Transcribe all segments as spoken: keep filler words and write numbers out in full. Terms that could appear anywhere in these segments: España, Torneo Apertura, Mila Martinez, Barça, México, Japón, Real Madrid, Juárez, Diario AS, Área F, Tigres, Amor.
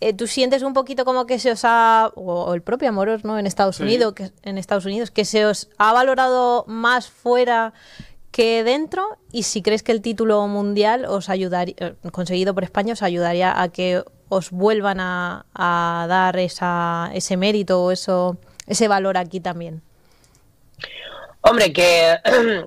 Eh, ¿Tú sientes un poquito como que se os ha, o el propio Amor, ¿no? En Estados, sí. Unidos, que, en Estados Unidos, que se os ha valorado más fuera que dentro? Y si crees que el título mundial os ayudaría, conseguido por España, os ayudaría a que os vuelvan a, a dar esa, ese mérito o eso, ese valor aquí también. Hombre, que,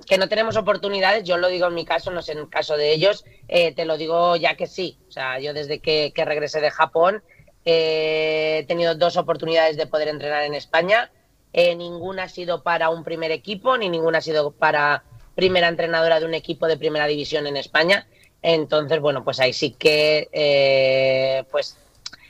que no tenemos oportunidades, yo lo digo en mi caso, no sé en el caso de ellos, eh, te lo digo ya que sí. O sea, yo desde que, que regresé de Japón eh, he tenido dos oportunidades de poder entrenar en España. Eh, ninguna ha sido para un primer equipo, ni ninguna ha sido para primera entrenadora de un equipo de primera división en España. Entonces, bueno, pues ahí sí que eh, pues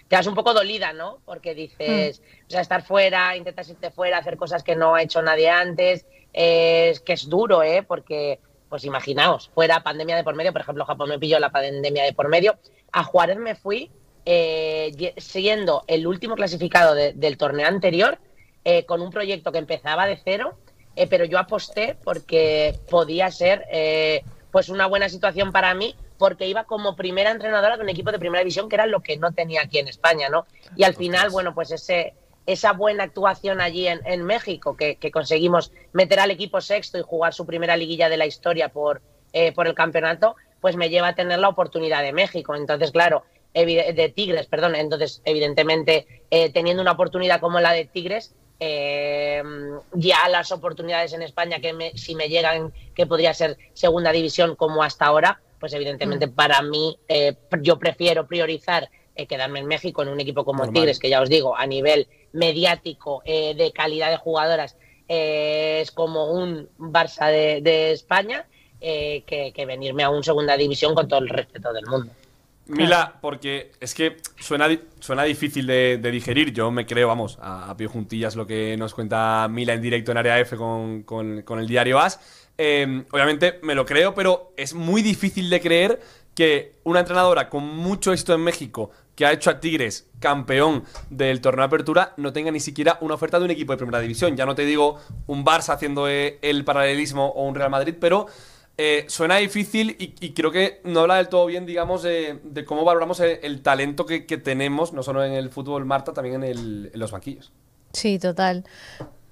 te das un poco dolida, ¿no? Porque dices, mm. o sea, estar fuera, intentas irte fuera, hacer cosas que no ha hecho nadie antes. Es que es duro, ¿eh? Porque, pues imaginaos, fuera pandemia de por medio, por ejemplo, Japón me pilló la pandemia de por medio, a Juárez me fui eh, siendo el último clasificado de, del torneo anterior, eh, con un proyecto que empezaba de cero, eh, pero yo aposté porque podía ser eh, pues una buena situación para mí, porque iba como primera entrenadora de un equipo de primera división, que era lo que no tenía aquí en España, ¿no? Y al final, bueno, pues ese... esa buena actuación allí en, en México, que, que conseguimos meter al equipo sexto y jugar su primera liguilla de la historia por, eh, por el campeonato, pues me lleva a tener la oportunidad de México. Entonces, claro, de Tigres, perdón. Entonces, evidentemente, eh, teniendo una oportunidad como la de Tigres, eh, ya las oportunidades en España, que me, si me llegan, que podría ser segunda división como hasta ahora, pues evidentemente mm. para mí, eh, yo prefiero priorizar eh, quedarme en México en un equipo como Normal. Tigres, que ya os digo, a nivel... mediático, eh, de calidad de jugadoras, eh, es como un Barça de, de España, eh, que, que venirme a un segunda división con todo el respeto del mundo. Mila, porque es que suena, suena difícil de, de digerir. Yo me creo, vamos, a, a pie juntillas lo que nos cuenta Mila en directo en Área F con, con, con el diario A S. Eh, obviamente me lo creo, pero es muy difícil de creer que una entrenadora con mucho éxito en México, que ha hecho a Tigres campeón del torneo Apertura, no tenga ni siquiera una oferta de un equipo de primera división. Ya no te digo un Barça haciendo el paralelismo o un Real Madrid, pero eh, suena difícil y, y creo que no habla del todo bien, digamos, de, de cómo valoramos el, el talento que, que tenemos, no solo en el fútbol, Marta, también en, el, en los banquillos. Sí, total.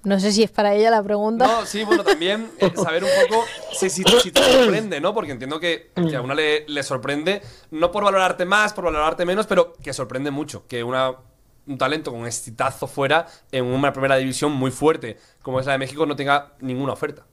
No sé si es para ella la pregunta. No, sí, bueno, también eh, saber un poco si, si, si te sorprende, ¿no? Porque entiendo que, que a una le, le sorprende, no por valorarte más, por valorarte menos, pero que sorprende mucho que una, un talento con exitazo fuera en una primera división muy fuerte como es la de México no tenga ninguna oferta.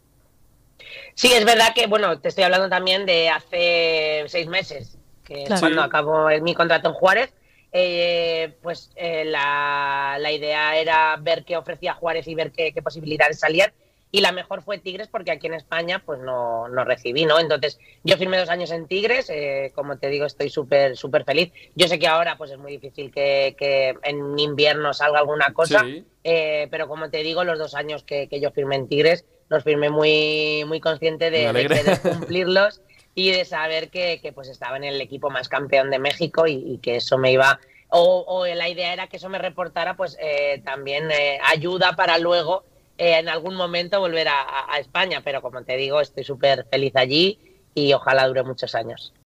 Sí, es verdad que, bueno, te estoy hablando también de hace seis meses, que claro. cuando sí. acabó mi contrato en Juárez. Eh, pues eh, la, la idea era ver qué ofrecía Juárez y ver qué, qué posibilidades salían, y la mejor fue Tigres, porque aquí en España pues no, no recibí, ¿no? Entonces yo firmé dos años en Tigres, eh, como te digo, estoy súper súper feliz. Yo sé que ahora pues es muy difícil que, que en invierno salga alguna cosa, sí. eh, pero como te digo, los dos años que, que yo firmé en Tigres los firmé muy, muy consciente de, de querer cumplirlos. Y de saber que, que pues estaba en el equipo más campeón de México y, y que eso me iba... O, o la idea era que eso me reportara pues eh, también eh, ayuda para luego eh, en algún momento volver a, a España. Pero como te digo, estoy súper feliz allí y ojalá dure muchos años.